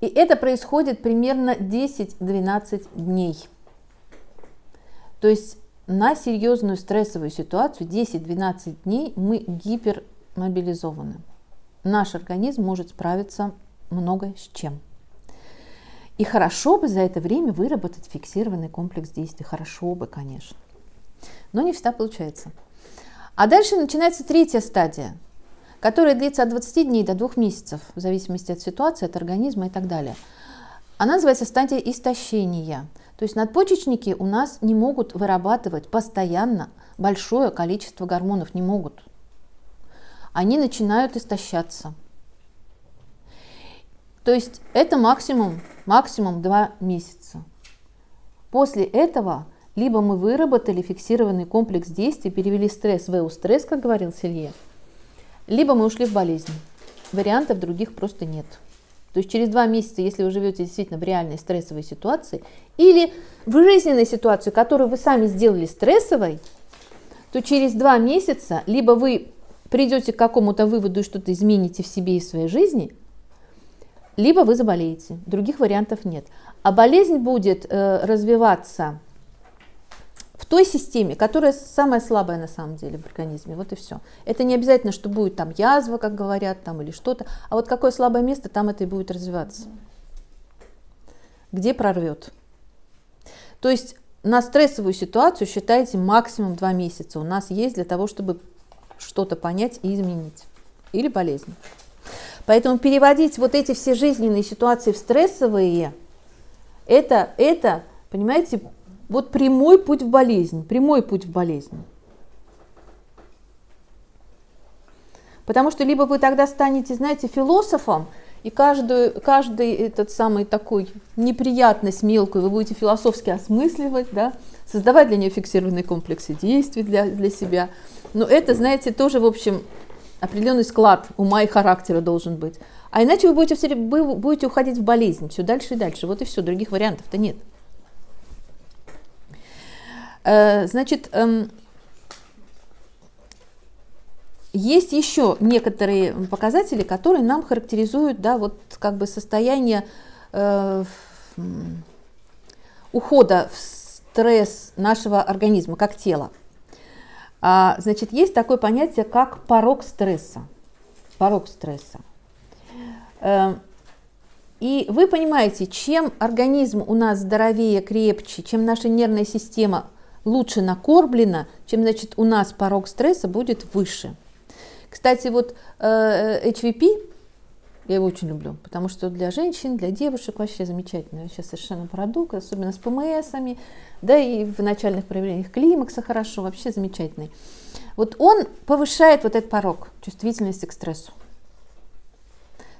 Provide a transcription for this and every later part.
И это происходит примерно 10-12 дней. То есть на серьезную стрессовую ситуацию 10-12 дней мы гипермобилизованы. Наш организм может справиться много с чем. И хорошо бы за это время выработать фиксированный комплекс действий. Хорошо бы, конечно. Но не всегда получается. А дальше начинается третья стадия, которая длится от 20 дней до 2 месяцев, в зависимости от ситуации, от организма и так далее. Она называется стадия истощения. То есть надпочечники у нас не могут вырабатывать постоянно большое количество гормонов, не могут. Они начинают истощаться. То есть это максимум 2 месяца. После этого либо мы выработали фиксированный комплекс действий, перевели стресс в ЭУ-стресс, как говорил Селье, либо мы ушли в болезнь. Вариантов других просто нет. То есть через 2 месяца, если вы живете действительно в реальной стрессовой ситуации или в жизненной ситуации, которую вы сами сделали стрессовой, то через 2 месяца либо вы придете к какому-то выводу и что-то измените в себе и в своей жизни, либо вы заболеете. Других вариантов нет. А болезнь будет развиваться в той системе, которая самая слабая на самом деле в организме. Вот и все. Это не обязательно, что будет там язва, как говорят, там или что-то. А вот какое слабое место, там это и будет развиваться. Где прорвет. То есть на стрессовую ситуацию считайте максимум 2 месяца. У нас есть для того, чтобы что-то понять и изменить. Или болезнь. Поэтому переводить вот эти все жизненные ситуации в стрессовые, это, понимаете, вот прямой путь в болезнь, прямой путь в болезнь. Потому что либо вы тогда станете, знаете, философом, и каждый этот самый такой неприятность мелкую вы будете философски осмысливать, да, создавать для нее фиксированные комплексы действий для себя. Но это, знаете, тоже, в общем, определенный склад ума и характера должен быть. А иначе вы будете уходить в болезнь все дальше и дальше. Вот и все, других вариантов-то нет. Значит, есть еще некоторые показатели, которые нам характеризуют, да, вот как бы состояние ухода в стресс нашего организма, как тела. Значит, есть такое понятие, как порог стресса. Порог стресса. И вы понимаете, чем организм у нас здоровее, крепче, чем наша нервная система лучше накормлена, чем, значит, у нас порог стресса будет выше. Кстати, вот HVP, я его очень люблю, потому что для женщин, для девушек вообще замечательный сейчас совершенно продукт, особенно с ПМСами, да и в начальных проявлениях климакса хорошо, вообще замечательный. Вот он повышает вот этот порог чувствительности к стрессу.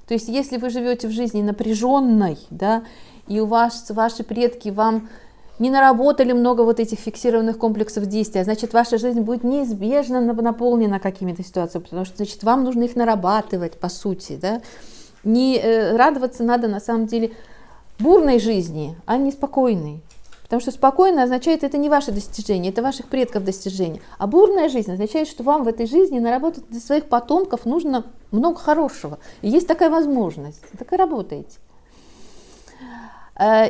То есть если вы живете в жизни напряженной, да, и ваши предки вам не наработали много вот этих фиксированных комплексов действия, значит, ваша жизнь будет неизбежно наполнена какими-то ситуациями, потому что, значит, вам нужно их нарабатывать, по сути, да. Не радоваться надо, на самом деле, бурной жизни, а не спокойной. Потому что спокойно означает, это не ваше достижение, это ваших предков достижение. А бурная жизнь означает, что вам в этой жизни наработать для своих потомков нужно много хорошего. И есть такая возможность, так и работаете.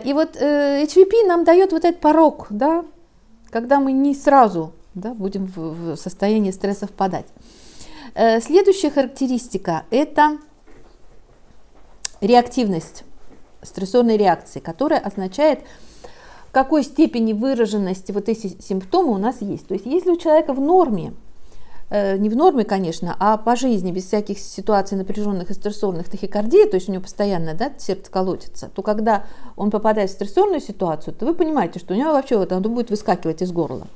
И вот HVP нам дает вот этот порог, да, когда мы не сразу, да, будем в состоянии стресса впадать. Следующая характеристика – это реактивность стрессорной реакции, которая означает, в какой степени выраженности вот эти симптомы у нас есть. То есть если у человека в норме, не в норме, конечно, а по жизни, без всяких ситуаций напряженных и стрессорных, тахикардия, то есть у него постоянно, да, сердце колотится, то когда он попадает в стрессорную ситуацию, то вы понимаете, что у него вообще вот оно будет выскакивать из горла.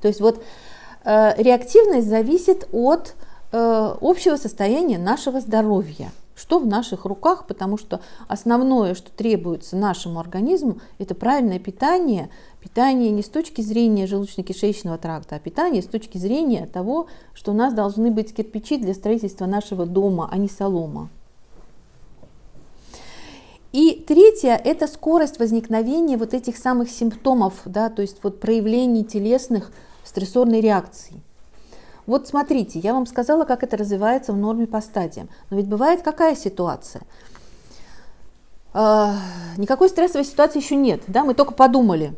То есть вот реактивность зависит от общего состояния нашего здоровья. Что в наших руках, потому что основное, что требуется нашему организму, это правильное питание. Питание не с точки зрения желудочно-кишечного тракта, а питание с точки зрения того, что у нас должны быть кирпичи для строительства нашего дома, а не солома. И третье – это скорость возникновения вот этих самых симптомов, да, то есть вот проявлений телесных стрессорной реакции. Вот смотрите, я вам сказала, как это развивается в норме по стадиям. Но ведь бывает какая ситуация? Никакой стрессовой ситуации еще нет, да? Мы только подумали.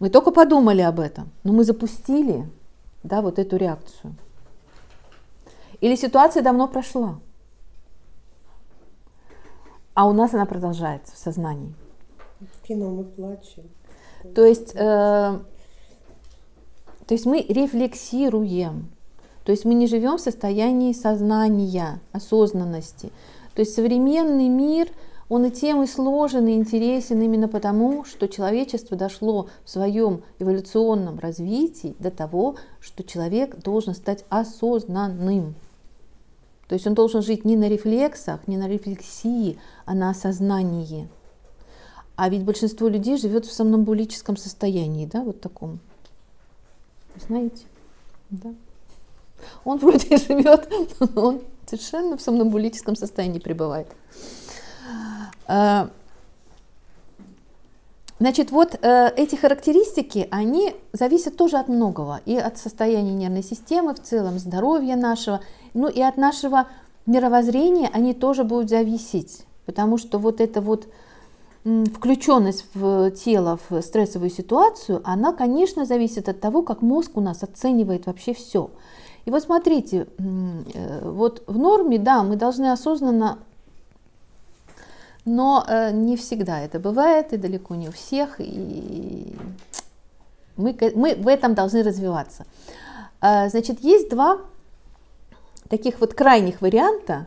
Мы только подумали об этом, но мы запустили, да, вот эту реакцию. Или ситуация давно прошла, а у нас она продолжается в сознании. В кино мы плачем. То есть мы рефлексируем, то есть мы не живем в состоянии сознания, осознанности. То есть современный мир, он и тем и сложен, и интересен именно потому, что человечество дошло в своем эволюционном развитии до того, что человек должен стать осознанным. То есть он должен жить не на рефлексах, не на рефлексии, а на осознании. А ведь большинство людей живет в сомнамбулическом состоянии, да, вот таком. Вы знаете, да? Он вроде живет, но он совершенно в сомнамбулическом состоянии пребывает. Значит, вот эти характеристики, они зависят тоже от многого. И от состояния нервной системы в целом, здоровья нашего, ну и от нашего мировоззрения они тоже будут зависеть. Потому что вот эта вот включенность в тело, в стрессовую ситуацию, она, конечно, зависит от того, как мозг у нас оценивает вообще все. И вот смотрите, вот в норме, да, мы должны осознанно, но не всегда это бывает, и далеко не у всех, и мы в этом должны развиваться. Значит, есть два таких вот крайних варианта,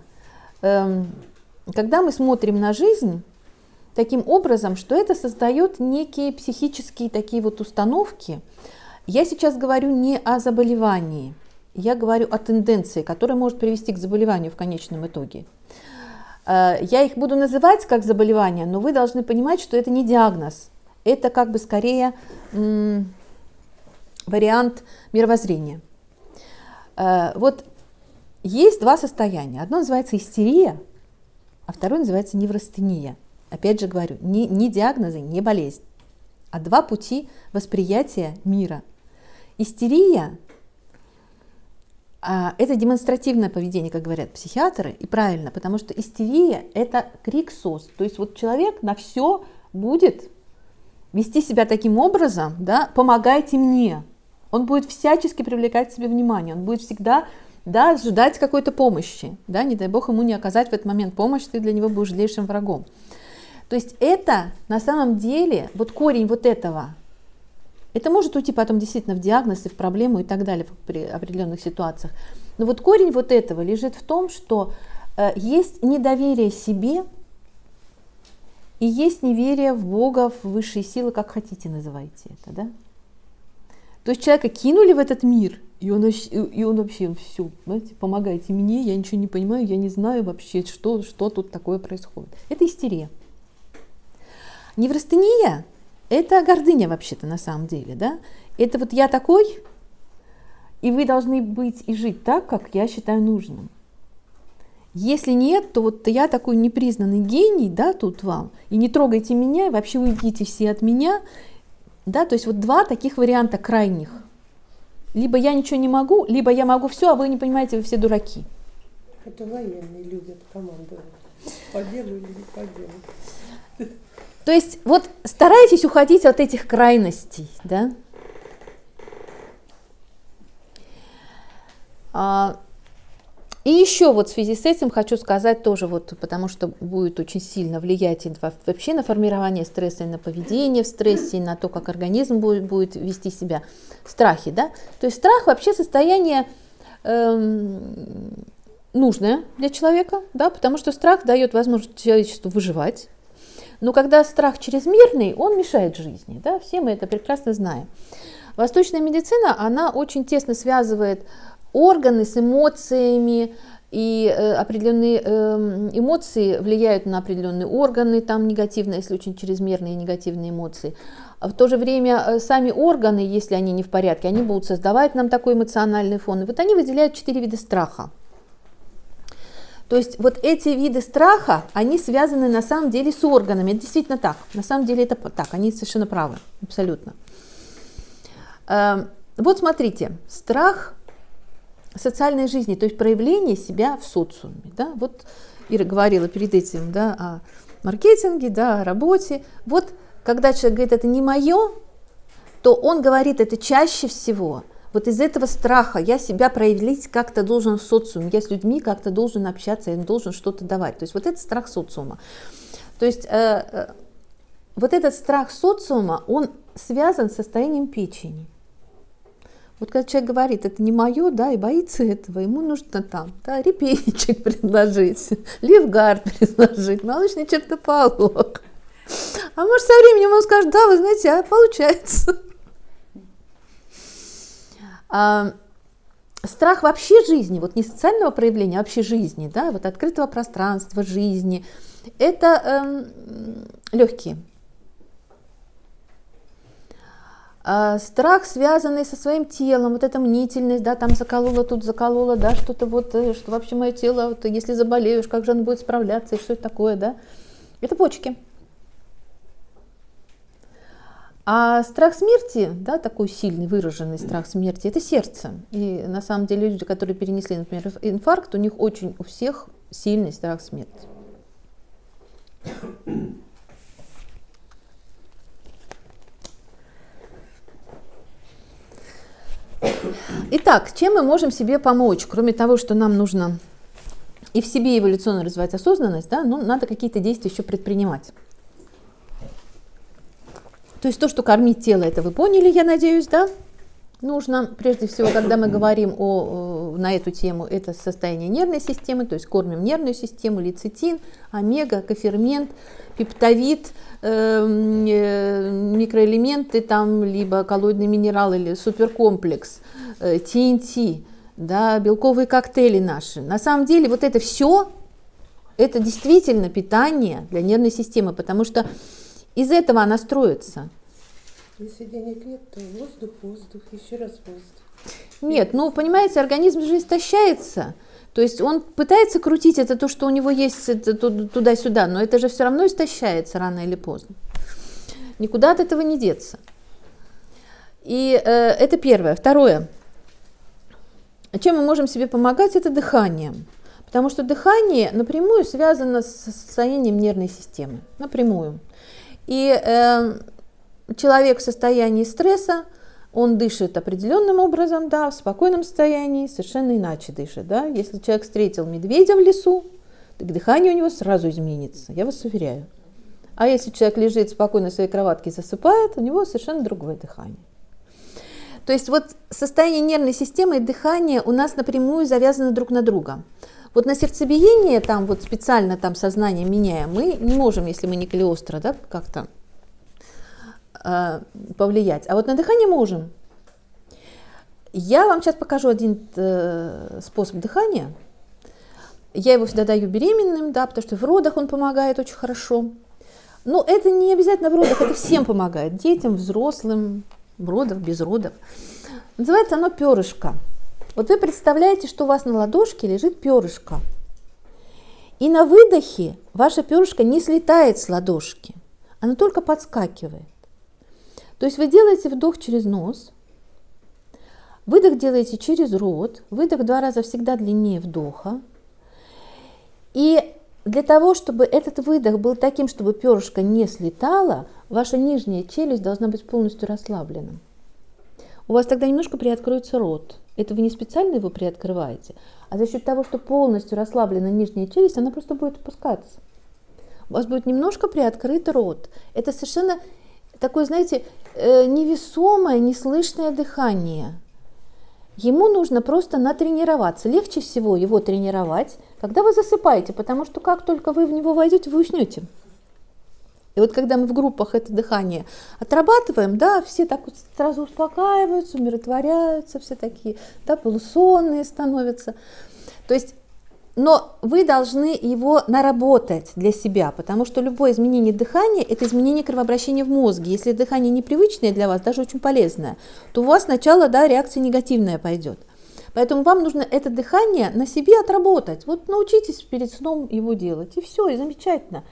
когда мы смотрим на жизнь таким образом, что это создает некие психические такие вот установки. Я сейчас говорю не о заболевании. Я говорю о тенденции, которая может привести к заболеванию в конечном итоге. Я их буду называть как заболевания, но вы должны понимать, что это не диагноз. Это как бы скорее вариант мировоззрения. Вот есть два состояния. Одно называется истерия, а второе называется неврастения. Опять же говорю, не диагнозы, не болезнь, а два пути восприятия мира. Истерия — это демонстративное поведение, как говорят психиатры, и правильно, потому что истерия – это крик-сос. То есть вот человек на все будет вести себя таким образом, да, помогайте мне. Он будет всячески привлекать к себе внимание, он будет всегда, да, ждать какой-то помощи. Да, не дай бог ему не оказать в этот момент помощь, ты для него будешь злейшим врагом. То есть это на самом деле, вот корень вот этого. Это может уйти потом действительно в диагноз и в проблему и так далее при определенных ситуациях. Но вот корень вот этого лежит в том, что есть недоверие себе и есть неверие в Бога, в высшие силы, как хотите называйте это, да? То есть человека кинули в этот мир, и он вообще все, знаете, помогайте мне, я ничего не понимаю, я не знаю вообще, что тут такое происходит. Это истерия. Неврастения — это гордыня вообще-то на самом деле, да? Это вот я такой, и вы должны быть и жить так, как я считаю нужным. Если нет, то вот я такой непризнанный гений, да, тут вам, и не трогайте меня, и вообще уйдите все от меня, да? То есть вот два таких варианта крайних. Либо я ничего не могу, либо я могу все, а вы не понимаете, вы все дураки. Это военные любят команду. По делу или не по делу. То есть вот старайтесь уходить от этих крайностей, да? И еще вот в связи с этим хочу сказать тоже, вот, потому что будет очень сильно влиять вообще на формирование стресса, и на поведение в стрессе, и на то, как организм будет вести себя. Страхи, да? То есть страх вообще состояние нужное для человека, да? Потому что страх дает возможность человечеству выживать. Но когда страх чрезмерный, он мешает жизни, да? Все мы это прекрасно знаем. Восточная медицина, она очень тесно связывает органы с эмоциями, и определенные эмоции влияют на определенные органы, там негативные, если очень чрезмерные негативные эмоции. В то же время сами органы, если они не в порядке, они будут создавать нам такой эмоциональный фон. И вот они выделяют 4 вида страха. То есть вот эти виды страха, они связаны на самом деле с органами. Это действительно так. На самом деле это так. Они совершенно правы. Абсолютно. Вот смотрите. Страх социальной жизни, то есть проявление себя в социуме. Да? Вот Ира говорила перед этим, да, маркетинге, да, о работе. Вот когда человек говорит, это не мое, то он говорит это чаще всего вот из этого страха. Я себя проявить как-то должен в социуме, я с людьми как-то должен общаться, я им должен что-то давать. То есть вот этот страх социума. То есть вот этот страх социума, он связан с состоянием печени. Вот когда человек говорит, это не мое, да, и боится этого, ему нужно там, да, репейничек предложить, лев-гарт предложить, молочный чертополох. А может, со временем он скажет, да, вы знаете, а получается. Страх вообще жизни, вот не социального проявления, а вообще жизни, да, вот открытого пространства, жизни, это легкие. Страх, связанный со своим телом, вот эта мнительность, да, там заколола, тут заколола, да, что-то вот, что вообще мое тело, вот, если заболеешь, как же оно будет справляться, и что это такое, да, это почки. А страх смерти, да, такой сильный, выраженный страх смерти, это сердце. И на самом деле люди, которые перенесли, например, инфаркт, у них очень у всех сильный страх смерти. Итак, чем мы можем себе помочь, кроме того, что нам нужно и в себе эволюционно развивать осознанность, да, ну, надо какие-то действия еще предпринимать. То есть то, что кормить тело, это вы поняли, я надеюсь, да? Нужно, прежде всего, когда мы говорим на эту тему, это состояние нервной системы, то есть кормим нервную систему, лецитин, омега, кофермент, пептовид, микроэлементы, там, либо коллоидный минерал или суперкомплекс, ТНТ, да, белковые коктейли наши. На самом деле вот это все, это действительно питание для нервной системы, потому что из этого она строится. Если денег нет, то воздух, воздух, еще раз воздух. Нет, ну, понимаете, организм же истощается. То есть он пытается крутить это то, что у него есть, туда-сюда, но это же все равно истощается рано или поздно. Никуда от этого не деться. И это первое. Второе. Чем мы можем себе помогать, это дыханием. Потому что дыхание напрямую связано с состоянием нервной системы. Напрямую. И человек в состоянии стресса, он дышит определенным образом, да, в спокойном состоянии совершенно иначе дышит. Да. Если человек встретил медведя в лесу, так дыхание у него сразу изменится, я вас уверяю. А если человек лежит спокойно в своей кроватке и засыпает, у него совершенно другое дыхание. То есть вот состояние нервной системы и дыхание у нас напрямую завязаны друг на друга. Вот на сердцебиение, там вот специально там сознание меняя, мы не можем, если мы не клеостро, да, как-то повлиять. А вот на дыхание можем. Я вам сейчас покажу один способ дыхания. Я его всегда даю беременным, да, потому что в родах он помогает очень хорошо. Но это не обязательно в родах, это всем помогает. Детям, взрослым, в родах, без родов. Называется оно перышко. Вот вы представляете, что у вас на ладошке лежит перышко. И на выдохе ваше перышко не слетает с ладошки. Оно только подскакивает. То есть вы делаете вдох через нос, выдох делаете через рот, выдох 2 раза всегда длиннее вдоха. И для того, чтобы этот выдох был таким, чтобы перышко не слетало, ваша нижняя челюсть должна быть полностью расслаблена. У вас тогда немножко приоткроется рот. Это вы не специально его приоткрываете, а за счет того, что полностью расслаблена нижняя челюсть, она просто будет опускаться. У вас будет немножко приоткрыт рот. Это совершенно такое, знаете, невесомое, неслышное дыхание. Ему нужно просто натренироваться. Легче всего его тренировать, когда вы засыпаете, потому что как только вы в него войдете, вы уснете. И вот когда мы в группах это дыхание отрабатываем, да, все так вот сразу успокаиваются, умиротворяются, все такие, да, полусонные становятся. То есть, но вы должны его наработать для себя, потому что любое изменение дыхания – это изменение кровообращения в мозге. Если дыхание непривычное для вас, даже очень полезное, то у вас сначала, да, реакция негативная пойдет. Поэтому вам нужно это дыхание на себе отработать. Вот научитесь перед сном его делать, и все, и замечательно.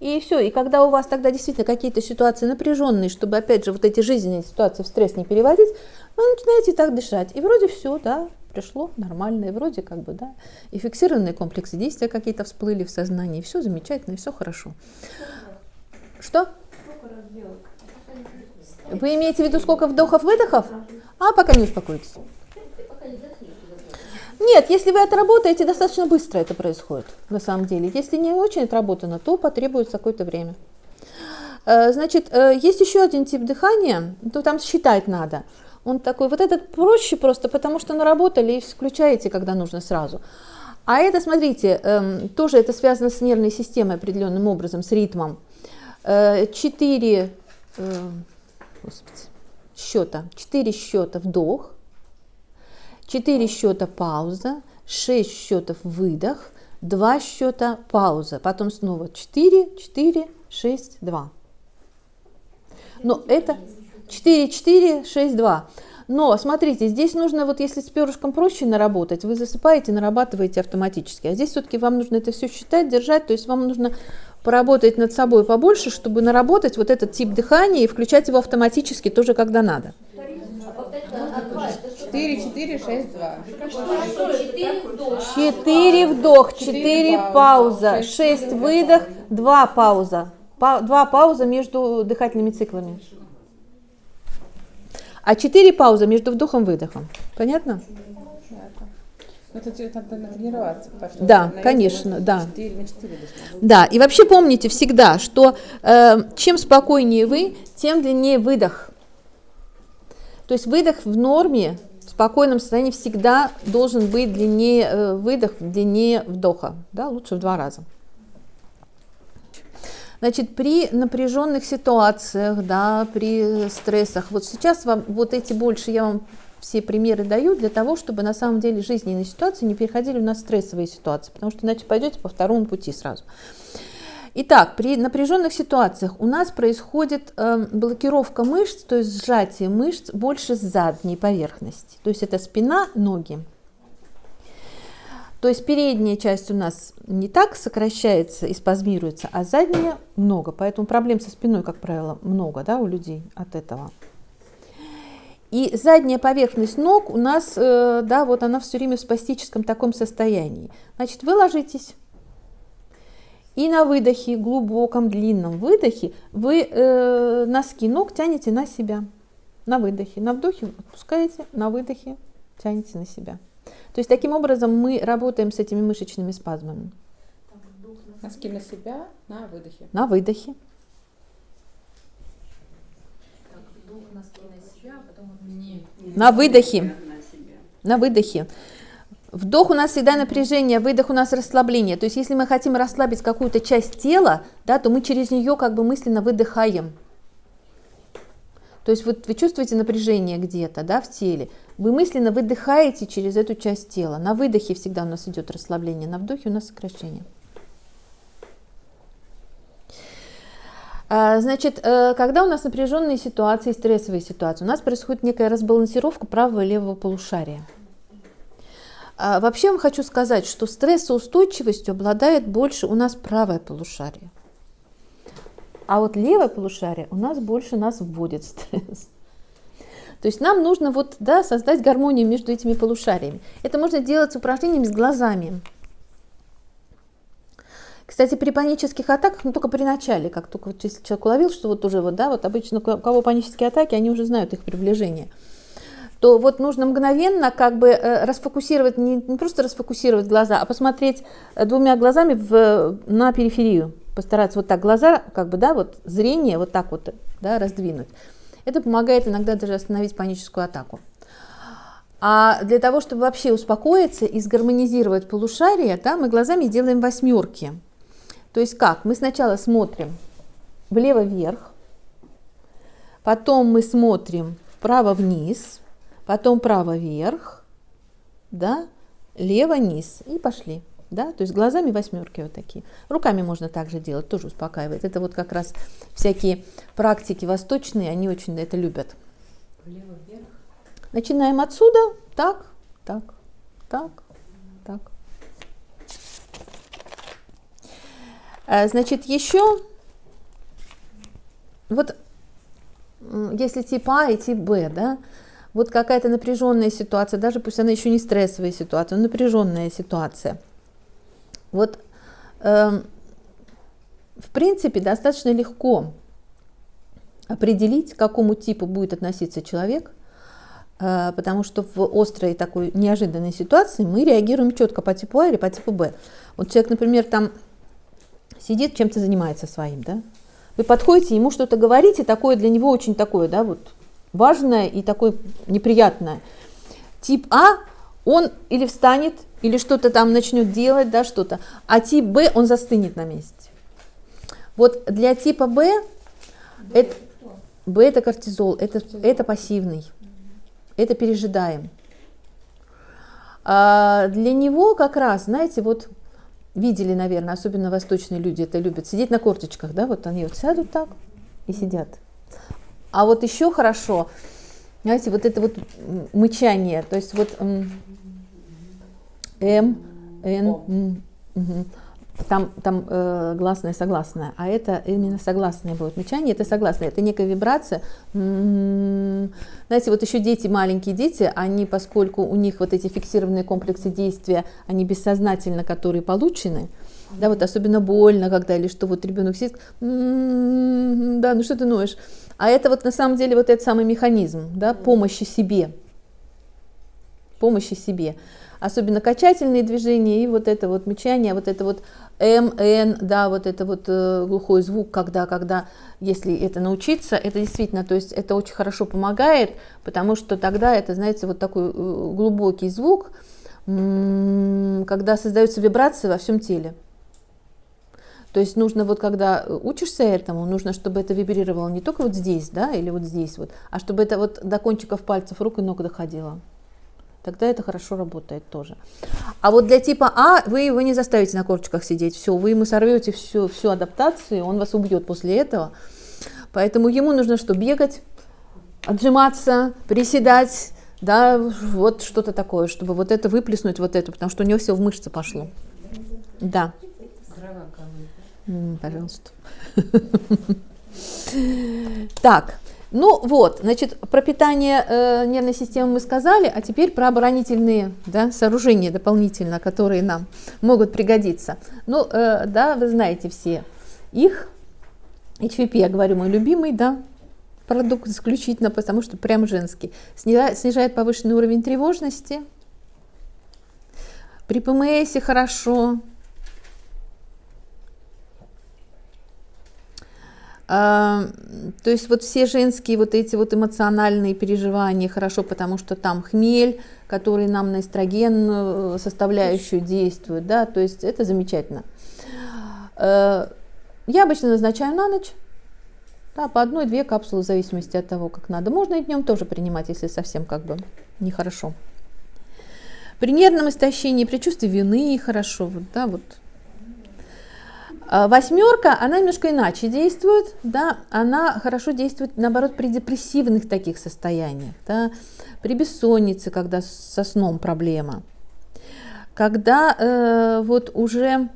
И все, и когда у вас тогда действительно какие-то ситуации напряженные, чтобы опять же вот эти жизненные ситуации в стресс не переводить, вы начинаете так дышать, и вроде все, да, пришло нормальное, вроде как бы, да, и фиксированные комплексы действия какие-то всплыли в сознании, все замечательно, и все хорошо. Что? Вы имеете в виду, сколько вдохов-выдохов? А пока не успокойтесь. Нет, если вы отработаете, достаточно быстро это происходит, на самом деле. Если не очень отработано, то потребуется какое-то время. Значит, есть еще один тип дыхания, то там считать надо. Он такой, вот этот проще просто, потому что наработали и включаете, когда нужно, сразу. А это, смотрите, тоже это связано с нервной системой определенным образом, с ритмом. 4 счета вдох, 4 счета пауза, 6 счетов выдох, 2 счета пауза, потом снова 4, 4, 6, 2. Но это 4, 4, 6, 2. Но смотрите, здесь нужно, вот если с перышком проще наработать, вы засыпаете, нарабатываете автоматически. А здесь все-таки вам нужно это все считать, держать, то есть вам нужно поработать над собой побольше, чтобы наработать вот этот тип дыхания и включать его автоматически тоже, когда надо. 4, 4, 6, 2. 4 вдох, 4 пауза, 6 выдох, 2 пауза. 2 пауза между дыхательными циклами. А 4 пауза между вдохом и выдохом. Понятно? Это надо натренироваться. Да, конечно, да. 4 на 4 дышать. Да, и вообще помните всегда, что чем спокойнее вы, тем длиннее выдох. То есть выдох в норме, в спокойном состоянии всегда должен быть длиннее выдох, длиннее вдоха. Да, лучше в 2 раза. Значит, при напряженных ситуациях, да, при стрессах, вот сейчас вам вот эти больше я вам... Все примеры даю для того, чтобы на самом деле жизненные ситуации не переходили у нас в стрессовые ситуации, потому что иначе пойдете по второму пути сразу. Итак, при напряженных ситуациях у нас происходит блокировка мышц, то есть сжатие мышц больше с задней поверхности, то есть это спина, ноги. То есть передняя часть у нас не так сокращается и спазмируется, а задняя много, поэтому проблем со спиной, как правило, много, да, у людей от этого. И задняя поверхность ног у нас, да, вот она все время в спастическом таком состоянии. Значит, вы ложитесь, и на выдохе, глубоком, длинном выдохе, вы носки ног тянете на себя. На выдохе, на вдохе отпускаете, на выдохе тянете на себя. То есть таким образом мы работаем с этими мышечными спазмами. Носки на себя, на выдохе. На выдохе. На выдохе. На выдохе. Вдох у нас всегда напряжение, выдох у нас расслабление. То есть если мы хотим расслабить какую-то часть тела, да, то мы через нее как бы мысленно выдыхаем. То есть вот вы чувствуете напряжение где-то, да, в теле, вы мысленно выдыхаете через эту часть тела. На выдохе всегда у нас идет расслабление, на вдохе у нас сокращение. Значит, когда у нас напряженные ситуации, стрессовые ситуации, у нас происходит некая разбалансировка правого и левого полушария. Вообще, я вам хочу сказать, что стрессоустойчивостью обладает больше у нас правое полушарие. А вот левое полушарие у нас больше нас вводит в стресс. То есть нам нужно вот, да, создать гармонию между этими полушариями. Это можно делать с упражнениями с глазами. Кстати, при панических атаках, ну только при начале, как только вот, если человек уловил, что вот уже вот, да, вот обычно у кого панические атаки, они уже знают их приближение, то вот нужно мгновенно как бы расфокусировать, не просто расфокусировать глаза, а посмотреть двумя глазами на периферию, постараться вот так глаза, как бы, да, вот зрение вот так вот, да, раздвинуть. Это помогает иногда даже остановить паническую атаку. А для того, чтобы вообще успокоиться и сгармонизировать полушария, да, мы глазами делаем 8-ки. То есть как? Мы сначала смотрим влево-вверх, потом мы смотрим вправо-вниз, потом право-вверх, да, лево-вниз и пошли. Да? То есть глазами 8-ки вот такие. Руками можно также делать, тоже успокаивает. Это вот как раз всякие практики восточные, они очень это любят. Влево-вверх. Начинаем отсюда. Так, так, так, так. Значит, еще вот если тип А и тип Б, да, вот какая-то напряженная ситуация, даже пусть она еще не стрессовая ситуация, но напряженная ситуация. Вот, в принципе, достаточно легко определить, к какому типу будет относиться человек, потому что в острой такой неожиданной ситуации мы реагируем четко по типу А или по типу Б. Вот человек, например, там сидит, чем-то занимается своим, да? Вы подходите, ему что-то говорите, такое для него очень такое, да, вот важное и такое неприятное. Тип А, он или встанет, или что-то там начнет делать, да, что-то, а тип Б, он застынет на месте. Вот для типа Б, это кортизол, это пассивный, это пережидаем. А для него как раз, знаете, вот видели, наверное, особенно восточные люди это любят, сидеть на корточках, да, вот они вот сядут так и сидят. А вот еще хорошо, знаете, вот это вот мычание, то есть вот там гласное, согласное, а это именно согласное будет мычание, это согласное, это некая вибрация. Знаете, вот еще дети, маленькие дети, они, поскольку у них вот эти фиксированные комплексы действия, они бессознательно, которые получены, да, вот особенно больно, когда или что, вот ребенок сидит, да, ну что ты ноешь, а это вот на самом деле вот этот самый механизм, да, помощи себе, особенно качательные движения и вот это вот мычание, вот это вот да, вот это вот глухой звук, когда, если это научиться, это действительно, то есть это очень хорошо помогает, потому что тогда это, знаете, вот такой глубокий звук, когда создаются вибрации во всем теле. То есть нужно вот когда учишься этому, нужно, чтобы это вибрировало не только вот здесь, да, или вот здесь вот, а чтобы это вот до кончиков пальцев рук и ног доходило. Тогда это хорошо работает тоже. А вот для типа А вы его не заставите на корточках сидеть, все, вы ему сорвете всю адаптацию, он вас убьет после этого. Поэтому ему нужно что, бегать, отжиматься, приседать, да, вот что-то такое, чтобы вот это выплеснуть, вот это, потому что у него все в мышцы пошло. Да. Пожалуйста. Так. Ну вот, значит, про питание нервной системы мы сказали, а теперь про оборонительные, да, сооружения дополнительно, которые нам могут пригодиться. Ну, да, вы знаете все их. HVP, я говорю, мой любимый, да, продукт исключительно, потому что прям женский. Снижает повышенный уровень тревожности. При ПМС хорошо. То есть вот все женские вот эти вот эмоциональные переживания хорошо, потому что там хмель, который нам на эстроген составляющую действует, да, то есть это замечательно. Я обычно назначаю на ночь, да, по 1-2 капсулы в зависимости от того, как надо. Можно и днем тоже принимать, если совсем как бы нехорошо. При нервном истощении, при чувстве вины хорошо, вот, да, вот. Восьмерка, она немножко иначе действует, да, она хорошо действует, наоборот, при депрессивных таких состояниях, да, при бессоннице, когда со сном проблема, когда вот уже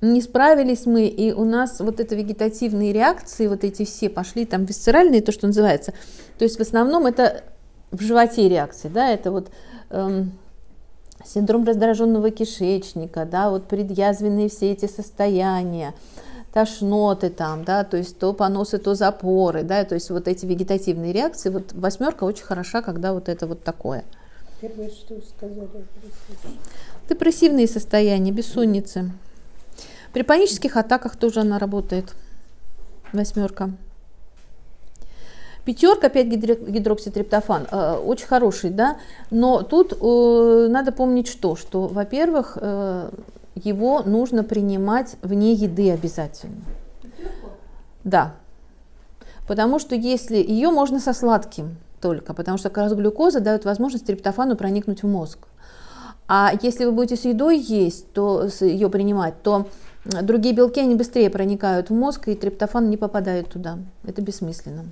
не справились мы, и у нас вот это вегетативные реакции, вот эти все пошли, там висцеральные, то, что называется, то есть в основном это в животе реакции, да, это вот... синдром раздраженного кишечника, да, вот предъязвенные все эти состояния, тошноты там, да, то есть то поносы, то запоры, да, то есть вот эти вегетативные реакции, вот восьмерка очень хороша, когда вот это вот такое. Первое, что вы сказали, депрессивные состояния, бессонницы. При панических атаках тоже она работает, восьмерка. Пятерка, опять гидрокситриптофан, очень хороший, да, но тут надо помнить что, во-первых, его нужно принимать вне еды обязательно. Пятерку? Да, потому что если ее можно со сладким только, потому что как раз глюкоза дает возможность триптофану проникнуть в мозг, а если вы будете с едой есть, то ее принимать, то другие белки, они быстрее проникают в мозг, и триптофан не попадает туда, это бессмысленно.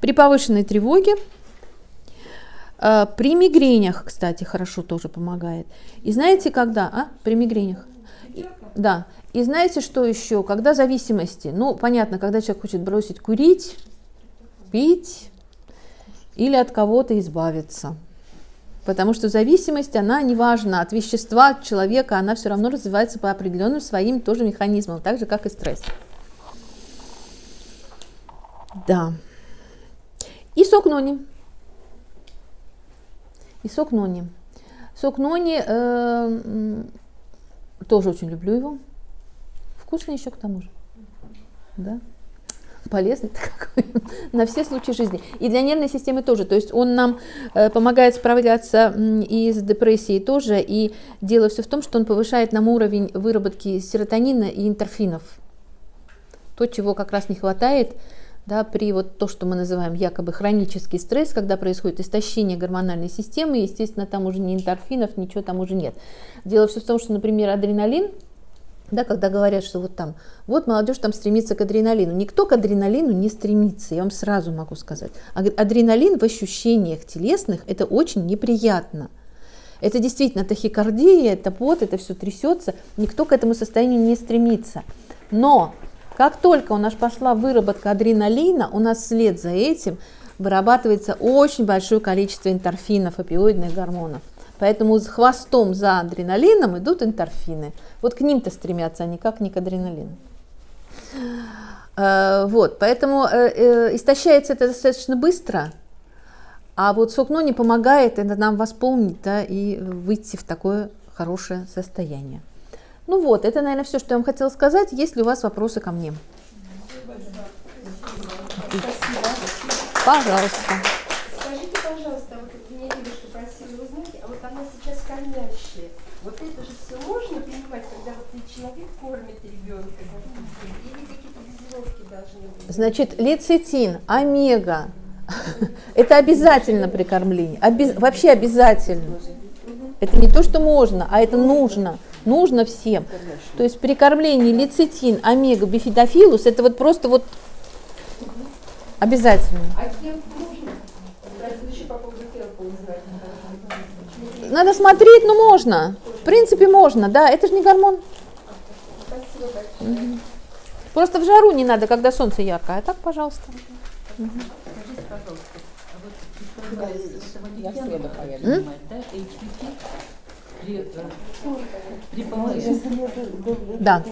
При повышенной тревоге, при мигренях, кстати, хорошо тоже помогает. И знаете, когда? При мигренях. Да. И знаете, что еще? Когда зависимости? Ну, понятно, когда человек хочет бросить курить, пить или от кого-то избавиться. Потому что зависимость, она не важна от вещества, от человека, она все равно развивается по определенным своим тоже механизмам, так же, как и стресс. Да. И сок нони. И сок нони. Сок нони, тоже очень люблю его. Вкусный еще к тому же. Да? Полезный такой, на все случаи жизни. И для нервной системы тоже. То есть он нам помогает справляться и с депрессией тоже. И дело все в том, что он повышает нам уровень выработки серотонина и интерфинов. То, чего как раз не хватает, да, при вот то, что мы называем якобы хронический стресс, когда происходит истощение гормональной системы, естественно, там уже ни интерфинов, ничего там уже нет. Дело все в том, что, например, адреналин, да, когда говорят, что вот там, вот молодежь там стремится к адреналину. Никто к адреналину не стремится, я вам сразу могу сказать. Адреналин в ощущениях телесных, это очень неприятно. Это действительно тахикардия, это пот, это все трясется. Никто к этому состоянию не стремится. Но как только у нас пошла выработка адреналина, у нас вслед за этим вырабатывается очень большое количество интерфинов, опиоидных гормонов. Поэтому с хвостом за адреналином идут интерфины. Вот к ним-то стремятся, а никак не к адреналину. Вот, поэтому истощается это достаточно быстро, а вот сок нони помогает это нам восполнить, да, и выйти в такое хорошее состояние. Ну вот, это, наверное, все, что я вам хотела сказать. Есть ли у вас вопросы ко мне? Пожалуйста. Скажите, пожалуйста, вот мне девушка просила узнать, а вот она сейчас кормящая. Вот это же все можно принимать, когда вот ты человек кормит ребенка? Или какие-то дозировки должны быть? Значит, лецитин, омега. Это обязательно при кормлении. Вообще обязательно. Это не то, что можно, а это нужно. Нужно всем. То есть при кормлении лецитин, омега, бифидофилус, это вот просто вот обязательно. Надо смотреть, но можно. В принципе, можно, да, это же не гормон. Угу. Просто в жару не надо, когда солнце яркое. А так, пожалуйста. Угу. Скажите, пожалуйста, да.